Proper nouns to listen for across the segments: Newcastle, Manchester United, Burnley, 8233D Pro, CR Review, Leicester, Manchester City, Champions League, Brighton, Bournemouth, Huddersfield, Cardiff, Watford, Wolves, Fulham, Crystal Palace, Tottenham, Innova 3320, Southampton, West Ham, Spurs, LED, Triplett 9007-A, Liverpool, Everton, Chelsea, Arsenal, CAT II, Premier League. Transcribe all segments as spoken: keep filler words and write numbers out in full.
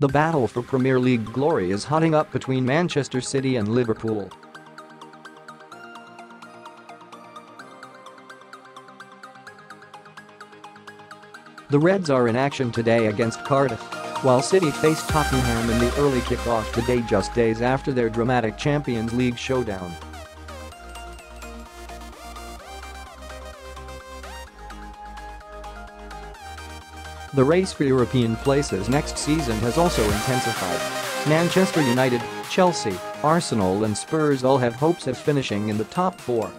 The battle for Premier League glory is hotting up between Manchester City and Liverpool. The Reds are in action today against Cardiff, while City face Tottenham in the early kickoff today, just days after their dramatic Champions League showdown. The race for European places next season has also intensified. Manchester United, Chelsea, Arsenal and Spurs all have hopes of finishing in the top four.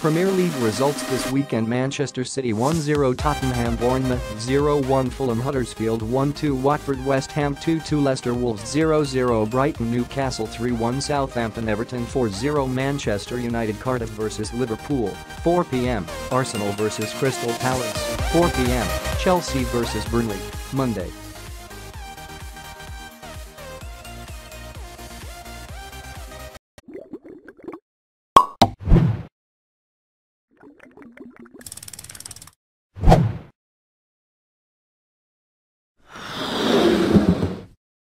Premier League results this weekend: Manchester City one nil Tottenham, Bournemouth zero one Fulham, Huddersfield one two Watford, West Ham two two Leicester, Wolves zero zero Brighton, Newcastle three one Southampton, Everton four zero Manchester United, Cardiff versus Liverpool, four p m Arsenal versus Crystal Palace, four p m Chelsea versus Burnley, Monday.